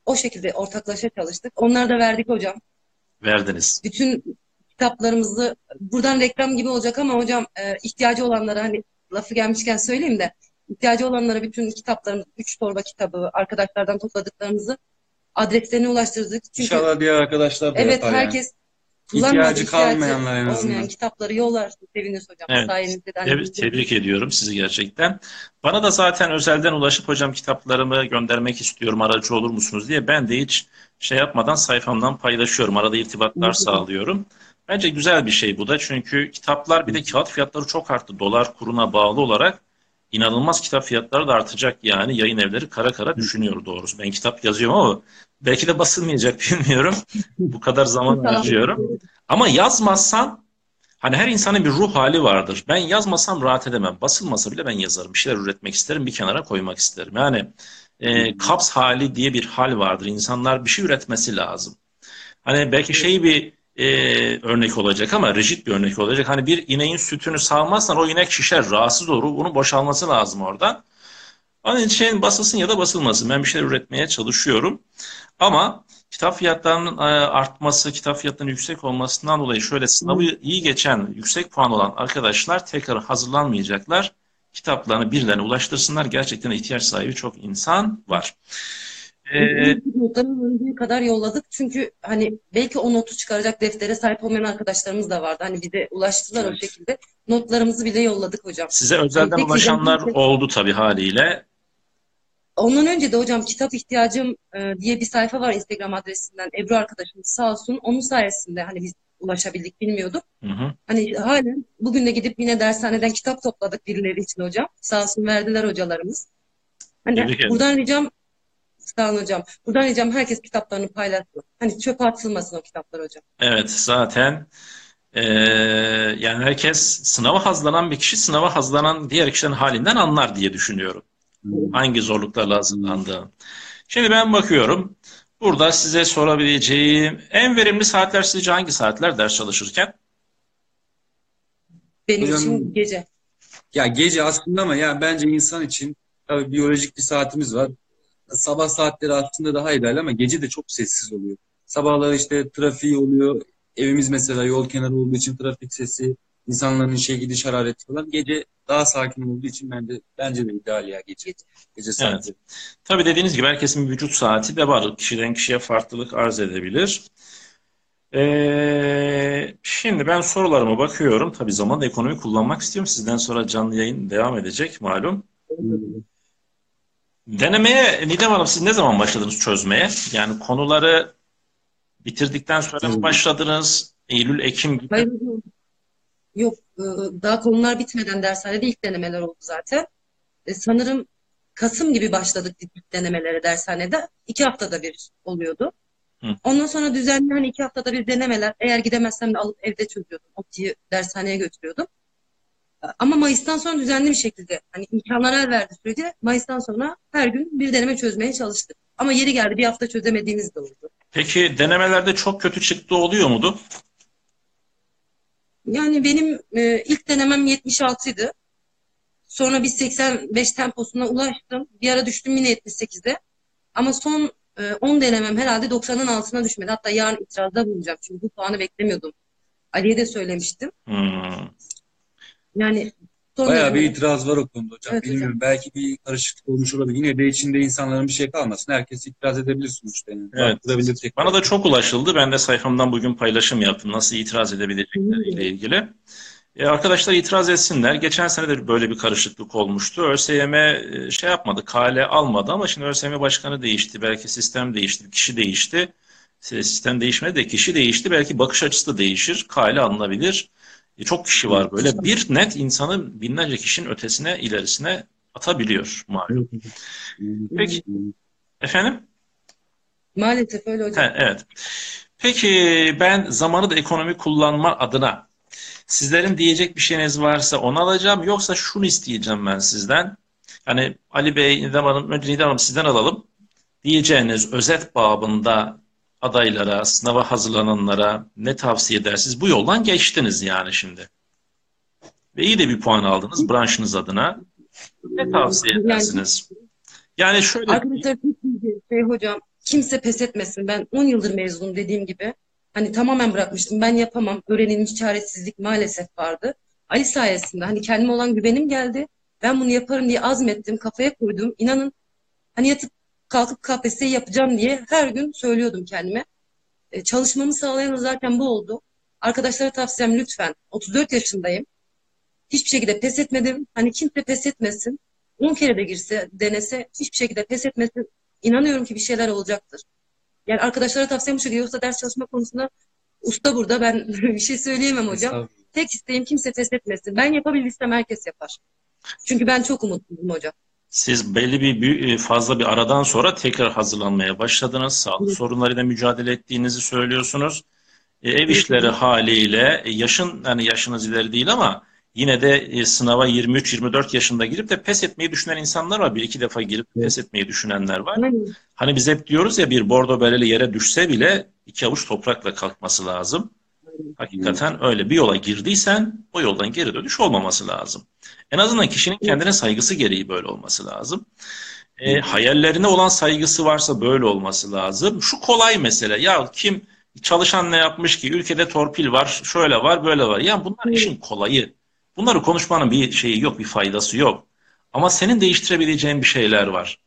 O şekilde ortaklaşa çalıştık. Onları da verdik hocam. Verdiniz. Bütün kitaplarımızı, buradan reklam gibi olacak ama hocam ihtiyacı olanlara, hani lafı gelmişken söyleyeyim de, ihtiyacı olanlara bütün kitaplarımızı, 3 torba kitabı, arkadaşlardan topladıklarımızı adreslerine ulaştırdık. Çünkü İnşallah diğer arkadaşlar da evet, herkes yani. İhtiyacı kalmayanlar en azından. Olmayan kitapları yollar. Seviniriz hocam. Evet. Sayenizde de tebrik ediyorum sizi gerçekten. Bana da zaten özelden ulaşıp hocam kitaplarımı göndermek istiyorum, aracı olur musunuz diye, ben de hiç şey yapmadan sayfamdan paylaşıyorum. Arada irtibatlar sağlıyorum. Bence güzel bir şey bu da. Çünkü kitaplar, bir de kağıt fiyatları çok arttı. Dolar kuruna bağlı olarak inanılmaz kitap fiyatları da artacak yani. Yayın evleri kara kara düşünüyor doğrusu. Ben kitap yazıyorum ama belki de basılmayacak, bilmiyorum. Bu kadar zaman harcıyorum. Ama yazmazsam, hani her insanın bir ruh hali vardır. Ben yazmasam rahat edemem. Basılmasa bile ben yazarım. Bir şeyler üretmek isterim. Bir kenara koymak isterim. Yani kaps hali diye bir hal vardır. İnsanlar bir şey üretmesi lazım. Hani belki bir örnek olacak ama rigid bir örnek olacak. Hani bir ineğin sütünü sağmazsan o inek şişer, rahatsız olur. Onun boşalması lazım oradan. Onun için basılsın ya da basılmasın, ben bir şeyler üretmeye çalışıyorum. Ama kitap fiyatlarının artması, kitap fiyatlarının yüksek olmasından dolayı şöyle sınavı iyi geçen, yüksek puan olan arkadaşlar tekrar hazırlanmayacaklar. Kitaplarını birilerine ulaştırsınlar. Gerçekten ihtiyaç sahibi çok insan var. Notların önceye kadar yolladık. Çünkü hani belki o notu çıkaracak deftere sahip olmayan arkadaşlarımız da vardı. Hani bize ulaştılar o şekilde. Notlarımızı bile yolladık hocam. Size özelden ulaşanlar oldu tabii haliyle. Ondan önce de hocam kitap ihtiyacım diye bir sayfa var Instagram adresinden. Ebru arkadaşımız sağ olsun. Onun sayesinde hani biz ulaşabildik, bilmiyorduk. Hani halen bugün de gidip yine dershaneden kitap topladık birileri için hocam. Sağ olsun verdiler hocalarımız. Hani buradan ricam, sağ olun hocam. Buradan ricam herkes kitaplarını paylaşsın. Hani çöpe atılmasın o kitaplar hocam. Evet, zaten yani herkes, sınava hazırlanan bir kişi sınava hazırlanan diğer kişilerin halinden anlar diye düşünüyorum. Hangi zorluklarla hazırlandığı. Şimdi ben bakıyorum. Burada size sorabileceğim en verimli saatler sizce hangi saatler ders çalışırken? Benim için gece. Ya gece aslında ama ya bence insan için tabii biyolojik bir saatimiz var. Sabah saatleri aslında daha ideal ama gece de çok sessiz oluyor. Sabahları işte trafiği oluyor. Evimiz mesela yol kenarı olduğu için trafik sesi, insanların işe gidiş harareti falan. Gece daha sakin olduğu için bence de ideal ya gece saati. Evet. Tabii dediğiniz gibi herkesin vücut saati de var. Kişiden kişiye farklılık arz edebilir. Şimdi ben sorularıma bakıyorum. Tabii zaman ekonomi kullanmak istiyorum. Sizden sonra canlı yayın devam edecek malum. Evet. Denemeye Nidem Hanım siz ne zaman başladınız çözmeye? Yani konuları bitirdikten sonra başladınız? Eylül, Ekim gibi? Hayır, yok. Daha konular bitmeden dershanede ilk denemeler oldu zaten. Sanırım Kasım gibi başladık ilk denemelere dershanede. 2 haftada bir oluyordu. Ondan sonra düzenli hani 2 haftada bir denemeler. Eğer gidemezsem de alıp evde çözüyordum. Optiği dershaneye götürüyordum. Ama Mayıs'tan sonra düzenli bir şekilde, hani imkanlar el verdi sürece, Mayıs'tan sonra her gün bir deneme çözmeye çalıştık. Ama yeri geldi bir hafta çözemediğimiz de oldu. Peki denemelerde çok kötü çıktı oluyor muydu? Yani benim ilk denemem 76'ydı. Sonra biz 85 temposuna ulaştım. Bir ara düştüm yine 78'de. Ama son 10 denemem herhalde 90'ın altına düşmedi. Hatta yarın itirazda bulunacağım. Çünkü bu puanı beklemiyordum. Ali'ye de söylemiştim. Yani bayağı bir itiraz var o konuda hocam. Evet, bilmiyorum hocam. Belki bir karışıklık olmuş olabilir. Yine de içinde insanların bir şey kalmasın. Herkes itiraz edebilir sonuçta. Yani. Evet. Bana da çok ulaşıldı. Ben de sayfamdan bugün paylaşım yaptım. Nasıl itiraz edebilecekleriyle ilgili. Arkadaşlar itiraz etsinler. Geçen sene de böyle bir karışıklık olmuştu. ÖSYM şey yapmadı, kale almadı ama şimdi ÖSYM başkanı değişti. Belki sistem değişti, kişi değişti. Sistem değişmedi de kişi değişti. Belki bakış açısı da değişir, kale alınabilir. Çok kişi var böyle. Bir net insanı binlerce kişinin ötesine, ilerisine atabiliyor malum. Peki, efendim? Maalesef öyle hocam. Evet. Peki ben zamanı da ekonomi kullanma adına sizlerin diyecek bir şeyiniz varsa onu alacağım. Yoksa şunu isteyeceğim ben sizden. Yani Ali Bey, Nidem Hanım, önce Nidem Hanım sizden alalım. Diyeceğiniz özet babında adaylara, sınava hazırlananlara ne tavsiye edersiniz? Bu yoldan geçtiniz yani şimdi. Ve iyi de bir puan aldınız branşınız adına. Ne tavsiye edersiniz? Yani şöyle... Arkadaşlar hocam, kimse pes etmesin. Ben 10 yıldır mezunum dediğim gibi. Hani tamamen bırakmıştım. Ben yapamam. Öğrenilmiş çaresizlik maalesef vardı. Ali sayesinde hani kendime olan güvenim geldi. Ben bunu yaparım diye azmettim. Kafaya koydum. İnanın hani yatıp kalkıp KPSS'yi yapacağım diye her gün söylüyordum kendime. Çalışmamı sağlayan zaten bu oldu. Arkadaşlara tavsiyem lütfen. 34 yaşındayım. Hiçbir şekilde pes etmedim. Hani kimse pes etmesin. 10 kere de girse, denese hiçbir şekilde pes etmesin. İnanıyorum ki bir şeyler olacaktır. Yani arkadaşlara tavsiyem bu şekilde. Yoksa ders çalışma konusunda usta burada. Ben bir şey söyleyemem hocam. Tek isteğim kimse pes etmesin. Ben yapabilirsem herkes yapar. Çünkü ben çok umutluyum hocam. Siz belli bir fazla bir aradan sonra tekrar hazırlanmaya başladınız. Sağlık sorunlarıyla mücadele ettiğinizi söylüyorsunuz. Ev işleri haliyle yaşınız ileri değil ama yine de sınava 23-24 yaşında girip de pes etmeyi düşünen insanlar var. Bir iki defa girip pes etmeyi düşünenler var. Hani biz hep diyoruz ya, bir bordo bereli yere düşse bile iki avuç toprakla kalkması lazım. Hakikaten öyle bir yola girdiysen o yoldan geri dönüş olmaması lazım. En azından kişinin kendine saygısı gereği böyle olması lazım. Hayallerine olan saygısı varsa böyle olması lazım. Şu kolay mesele ya, kim çalışan ne yapmış ki, ülkede torpil var, şöyle var, böyle var. Ya bunlar işin kolayı. Bunları konuşmanın bir şeyi yok, bir faydası yok. Ama senin değiştirebileceğin bir şeyler var.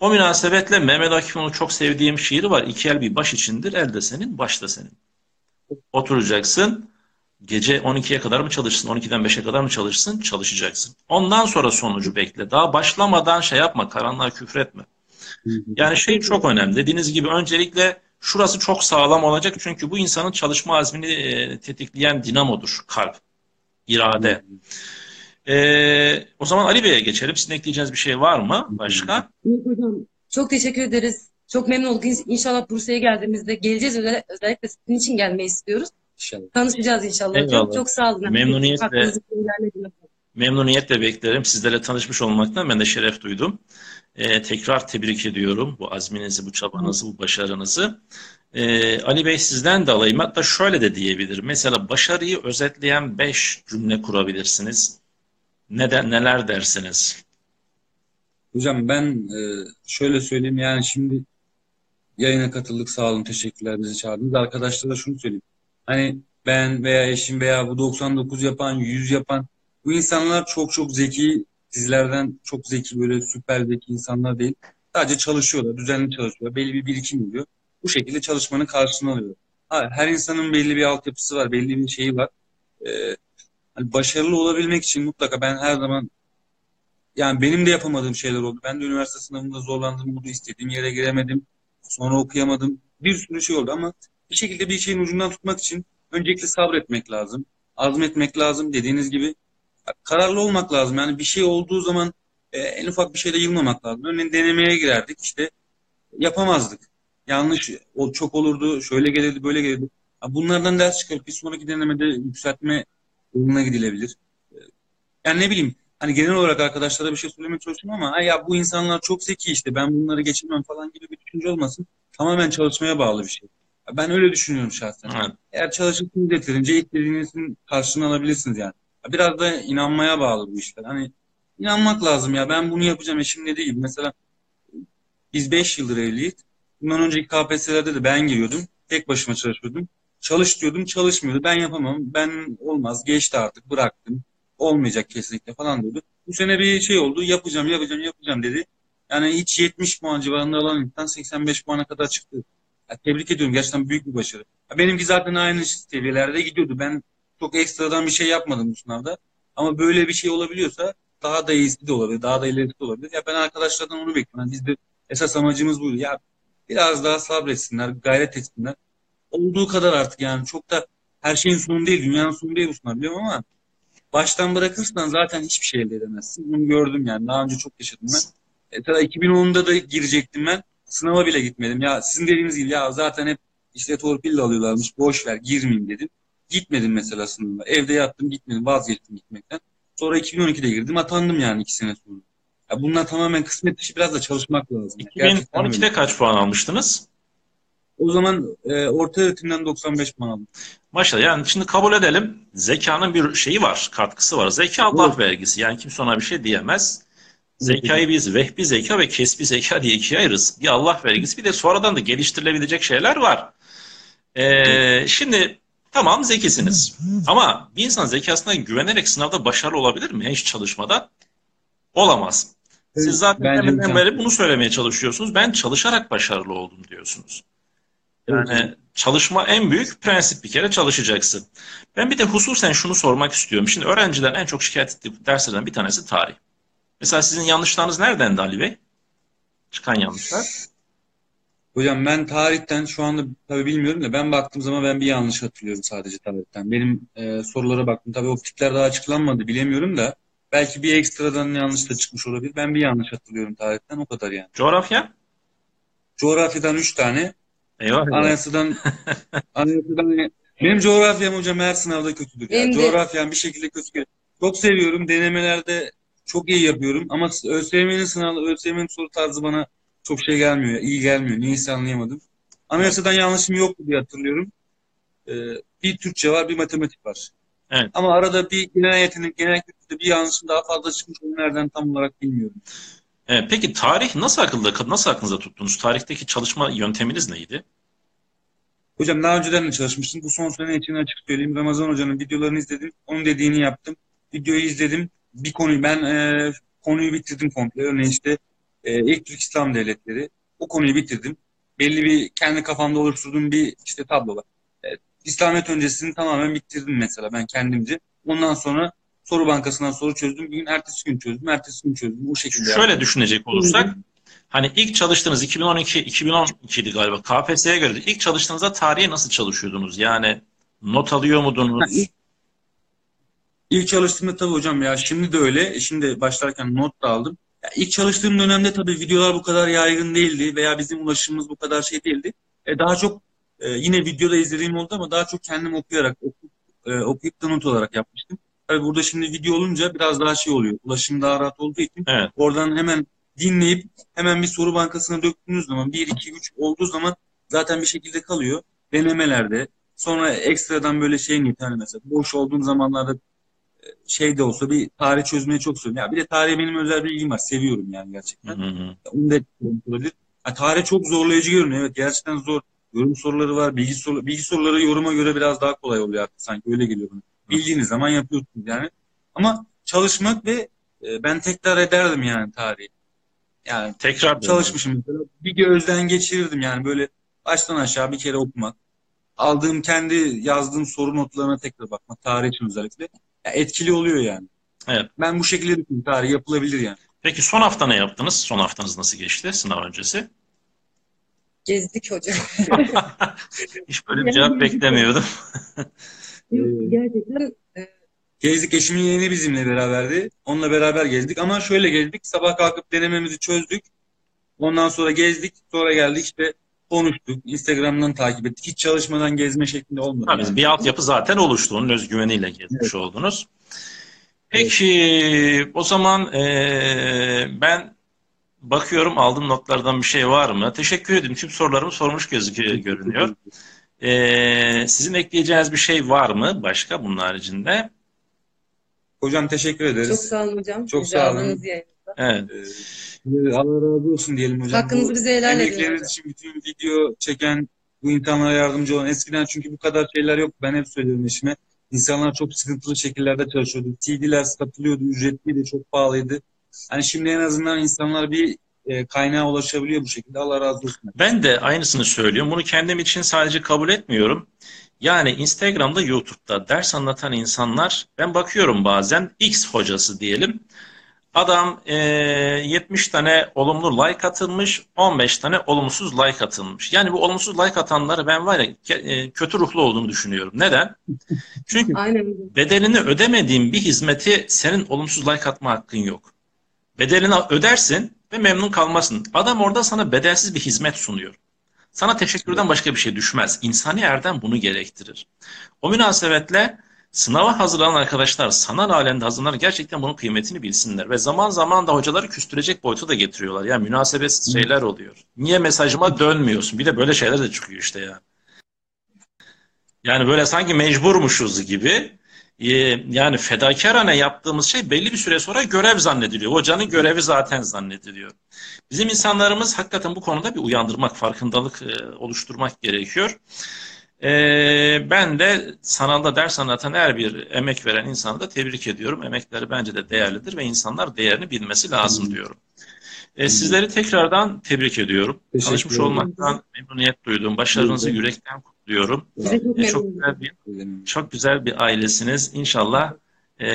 O münasebetle Mehmet Akif'in çok sevdiğim şiiri var. İki el bir baş içindir, el de senin, baş da senin. Oturacaksın, gece 12'ye kadar mı çalışsın, 12'den 5'e kadar mı çalışsın, çalışacaksın. Ondan sonra sonucu bekle. Daha başlamadan şey yapma, karanlığa küfretme. Yani şey çok önemli. Dediğiniz gibi öncelikle şurası çok sağlam olacak. Çünkü bu insanın çalışma azmini tetikleyen dinamodur, kalp. İrade. O zaman Ali Bey'e geçelim. Sizin ekleyeceğiniz bir şey var mı? Başka? Çok teşekkür ederiz. Çok memnun olduk. İnşallah Bursa'ya geldiğimizde geleceğiz. Özellikle sizin için gelmeyi istiyoruz. İnşallah. Tanışacağız inşallah. Çok sağ olun. Memnuniyetle beklerim. Sizlerle tanışmış olmaktan ben de şeref duydum. Tekrar tebrik ediyorum bu azminizi, bu çabanızı, bu başarınızı. Ali Bey sizden de alayım. Hatta şöyle de diyebilirim. Mesela başarıyı özetleyen 5 cümle kurabilirsiniz. Neler dersiniz? Hocam ben şöyle söyleyeyim. Yani şimdi yayına katıldık. Sağ olun. Teşekkürler. Bizi çağırdınız. Arkadaşlara şunu söyleyeyim. Hani ben veya eşim veya bu 99 yapan, 100 yapan bu insanlar çok çok zeki. Sizlerden çok zeki, böyle süper zeki insanlar değil. Sadece çalışıyorlar. Düzenli çalışıyorlar. Belli bir birikim oluyor. Bu şekilde çalışmanın karşılığını alıyor. Her insanın belli bir altyapısı var, belli bir şeyi var. Başarılı olabilmek için mutlaka ben her zaman, yani benim de yapamadığım şeyler oldu. Ben de üniversite sınavında zorlandım, bunu istediğim yere giremedim. Sonra okuyamadım. Bir sürü şey oldu ama bir şekilde bir şeyin ucundan tutmak için öncelikle sabretmek lazım. Azmetmek lazım, dediğiniz gibi. Kararlı olmak lazım. Yani bir şey olduğu zaman en ufak bir şeyle yılmamak lazım. Örneğin denemeye girerdik, işte yapamazdık. Yanlış çok olurdu, şöyle gelirdi, böyle gelirdi. Bunlardan ders çıkarıp bir sonraki denemede yükseltme yoluna gidilebilir. Yani ne bileyim, hani genel olarak arkadaşlara bir şey söylemeye çalışıyorum ama ya bu insanlar çok zeki işte, ben bunları geçirmem falan gibi bir düşünce olmasın. Tamamen çalışmaya bağlı bir şey. Ben öyle düşünüyorum şahsen. Evet. Eğer çalışırsınız yeterince, istediğinizin karşılığını alabilirsiniz yani. Biraz da inanmaya bağlı bu işler. Hani İnanmak lazım ya. Ben bunu yapacağım eşimle değil. Mesela biz 5 yıldır evliyiz. Bundan önceki KPSS'lerde de ben giriyordum. Tek başıma çalışıyordum. Çalış diyordum, çalışmıyordu. Ben yapamam. Ben olmaz. Geçti artık. Bıraktım. Olmayacak kesinlikle falan diyordu. Bu sene bir şey oldu. Yapacağım dedi. Yani hiç 70 puan civarında alan insan 85 puana kadar çıktı. Ya tebrik ediyorum. Gerçekten büyük bir başarı. Ya benimki zaten aynı seviyelerde gidiyordu. Ben çok ekstradan bir şey yapmadım bu sınavda. Ama böyle bir şey olabiliyorsa daha da iyisi de olabilir. Daha da ilerisi de olabilir. Ya ben arkadaşlardan onu bekliyorum. Yani biz de esas amacımız buydu. Ya biraz daha sabretsinler, gayret etsinler. Olduğu kadar artık yani. Çok da her şeyin sonu değil, dünyanın sonu değil bu sınav biliyorum ama baştan bırakırsan zaten hiçbir şey elde edemezsin. Bunu gördüm yani. Daha önce çok yaşadım ben. Tabii 2010'da da girecektim ben. Sınava bile gitmedim. Ya sizin dediğiniz gibi ya zaten hep işte torpille alıyorlarmış. Boş ver, girmeyeyim dedim. Gitmedim mesela sınava. Evde yattım, gitmedim. Vazgeçtim gitmekten. Sonra 2012'de girdim. Atandım yani 2 sene sonra. Ya bunlar tamamen kısmet dışı, biraz da çalışmak lazım. 2012'de kaç puan almıştınız? O zaman orta öğretimden 95 puan aldım. Maşallah yani şimdi kabul edelim. Zekanın bir şeyi var, katkısı var. Zeka Allah vergisi. Yani kimse ona bir şey diyemez. Zekayı biz vehbi zeka ve kesbi zeka diye ikiye ayırırız. Bir Allah vergisi, bir de sonradan da geliştirilebilecek şeyler var. Şimdi tamam zekisiniz. Ama bir insan zekasına güvenerek sınavda başarılı olabilir mi? Hiç çalışmadan olamaz. Siz zaten böyle bunu söylemeye çalışıyorsunuz. Ben çalışarak başarılı oldum diyorsunuz. Yani çalışma en büyük prensip, bir kere çalışacaksın. Ben bir de hususen şunu sormak istiyorum. Şimdi öğrenciler en çok şikayet ettiği derslerden bir tanesi tarih. Mesela sizin yanlışlarınız neredendi Ali Bey? Çıkan yanlışlar. Hocam ben tarihten şu anda tabii bilmiyorum da ben baktığım zaman ben bir yanlış hatırlıyorum sadece tarihten. Benim sorulara baktım. Tabii optikler daha açıklanmadı bilemiyorum da. Belki bir ekstradan yanlış da çıkmış olabilir. Ben bir yanlış hatırlıyorum tarihten, o kadar yani. Coğrafya? Coğrafyadan 3 tane. Eyvah. Anayasadan benim coğrafyam hocam her sınavda kötüdür. Ya. Coğrafyam bir şekilde kötü. Çok seviyorum. Denemelerde çok iyi yapıyorum. Ama ÖSYM'nin sınavı, ÖSYM'nin soru tarzı bana çok şey gelmiyor. İyi gelmiyor. Neyse anlayamadım. Anayasadan yanlışım yoktu diye hatırlıyorum. Bir Türkçe var, bir matematik var. Evet. Ama arada bir genel yetenek, genel kültürde bir yanlışım daha fazla çıkmış. Onlardan tam olarak bilmiyorum. Evet, peki tarih nasıl aklınıza tuttunuz? Tarihteki çalışma yönteminiz neydi? Hocam daha önceden de çalışmıştım. Bu son sene için açık söyleyeyim. Ramazan Hoca'nın videolarını izledim. Onun dediğini yaptım. Videoyu izledim. Bir konuyu ben konuyu bitirdim komple. Örneğin işte ilk Türk İslam Devletleri. O konuyu bitirdim. Belli bir kendi kafamda oluşturduğum bir işte tablo var. İslamiyet öncesini tamamen bitirdim mesela ben kendimce. Ondan sonra soru bankasından soru çözdüm. Bir gün ertesi gün çözdüm. Bu şekilde. Şöyle düşünecek olursak, hani ilk çalıştığınız 2012'di galiba KPSS'ye göre de, ilk çalıştığınızda tarihe nasıl çalışıyordunuz? Yani not alıyor muydunuz? İlk çalıştığımda tabii hocam ya şimdi de öyle. Şimdi başlarken not da aldım. Ya ilk çalıştığım dönemde tabii videolar bu kadar yaygın değildi veya bizim ulaşımımız bu kadar şey değildi. Daha çok yine videoda izlediğim oldu ama daha çok kendim okuyarak okuyup da not olarak yapmıştım. Tabii burada şimdi video olunca biraz daha şey oluyor. Ulaşım daha rahat olduğu için evet. Oradan hemen dinleyip hemen bir soru bankasına döktüğünüz zaman 1, 2, 3 olduğu zaman zaten bir şekilde kalıyor. Denemelerde sonra ekstradan böyle şey niyeti hani mesela boş olduğum zamanlarda şey de olsa bir tarih çözmeyi çok seviyorum. Ya bir de tarihe benim özel bir ilgim var. Seviyorum yani gerçekten. Onu da olabilir. Tarih çok zorlayıcı görünüyor. Evet gerçekten zor. Yorum soruları var. Bilgi soruları yoruma göre biraz daha kolay oluyor artık sanki. Öyle geliyor bana. Bildiğiniz zaman yapıyorsunuz yani. Ama çalışmak ve ben tekrar ederdim yani tarihi. Yani tekrar çalışmışım mesela. Bir gözden geçirirdim yani böyle baştan aşağı bir kere okumak. Aldığım kendi yazdığım soru notlarına tekrar bakmak. Tarih için özellikle. Yani etkili oluyor yani. Evet. Ben bu şekilde düşünüyorum. Tarih yapılabilir yani. Peki son hafta ne yaptınız? Son haftanız nasıl geçti sınav öncesi? Gezdik hocam. Hiç böyle bir cevap beklemiyordum. Gerçekten gezdik. Eşimin yeğeni bizimle beraberdi. Onunla beraber gezdik ama şöyle gezdik. Sabah kalkıp denememizi çözdük. Ondan sonra gezdik. Sonra geldik işte konuştuk. Instagram'dan takip ettik. Hiç çalışmadan gezme şeklinde olmadı. Tabii yani. Bir altyapı zaten oluştu. Onun özgüveniyle gezmiş evet. Oldunuz. Peki evet. O zaman ben bakıyorum aldığım notlardan bir şey var mı? Teşekkür ederim. Tüm sorularımı sormuş gözüküyor, görünüyor. Sizin ekleyeceğiniz bir şey var mı başka bunun haricinde? Hocam teşekkür ederiz. Çok sağ olun hocam. Çok sağ olun. Evet. Allah razı olsun diyelim hocam. Hakkınızı bize helal edin. Emekleriniz için, bütün video çeken bu insanlara yardımcı olan. Eskiden çünkü bu kadar şeyler yok. Ben hep söylüyorum eşime. İnsanlar çok sıkıntılı şekillerde çalışıyordu. TV'ler satılıyordu. Ücretliydi. Çok pahalıydı. Hani şimdi en azından insanlar bir kaynağa ulaşabiliyor bu şekilde. Allah razı olsun. Ben de aynısını söylüyorum. Bunu kendim için sadece kabul etmiyorum. Yani Instagram'da, YouTube'da ders anlatan insanlar, ben bakıyorum bazen X hocası diyelim. Adam 70 tane olumlu like atılmış, 15 tane olumsuz like atılmış. Yani bu olumsuz like atanları ben var ya kötü ruhlu olduğunu düşünüyorum. Neden? Çünkü bedelini ödemediğin bir hizmeti senin olumsuz like atma hakkın yok. Bedelini ödersin ve memnun kalmasın. Adam orada sana bedelsiz bir hizmet sunuyor. Sana teşekkürden başka bir şey düşmez. İnsani erdem bunu gerektirir. O münasebetle sınava hazırlanan arkadaşlar, sanal alemde hazırlanan gerçekten bunun kıymetini bilsinler. Ve zaman zaman da hocaları küstürecek boyuta da getiriyorlar. Yani münasebetsiz şeyler oluyor. Niye mesajıma dönmüyorsun? Bir de böyle şeyler de çıkıyor işte ya. Yani böyle sanki mecburmuşuz gibi. Yani fedakarane yaptığımız şey belli bir süre sonra görev zannediliyor. Hocanın görevi zaten zannediliyor. Bizim insanlarımız hakikaten bu konuda bir uyandırmak, farkındalık oluşturmak gerekiyor. Ben de sanalda ders anlatan her bir emek veren insanı da tebrik ediyorum. Emekleri bence de değerlidir ve insanlar değerini bilmesi lazım diyorum. Sizleri tekrardan tebrik ediyorum. Çalışmış olmaktan memnuniyet duydum. Başarınızı yürekten kutluyorum. Çok güzel bir ailesiniz. İnşallah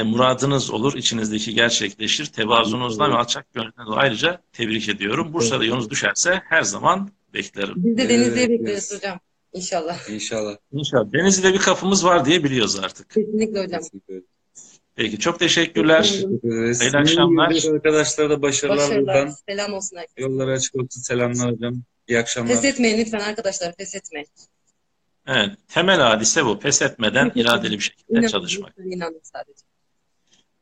muradınız olur. İçinizdeki gerçekleşir. Tevazunuzdan ve alçak gönlünüzden ayrıca tebrik ediyorum. Bursa'da yolunuz düşerse her zaman beklerim. Biz de Denizli'ye bekleriz hocam. İnşallah. İnşallah. İnşallah. Denizli'de bir kapımız var diye biliyoruz artık. Kesinlikle hocam. Peki, çok teşekkürler. Hayırlı akşamlar. Arkadaşlara da başarılar buradan. Selam olsun herkese. Yolları açık olsun. Selamlar hocam. İyi akşamlar. Pes etmeyin lütfen arkadaşlar. Pes etmeyin. Evet. Temel hadise bu. Pes etmeden iradeli bir şekilde çalışmak. İnanın sadece.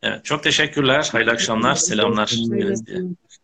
Evet. Çok teşekkürler. Hayırlı akşamlar. Selamlar.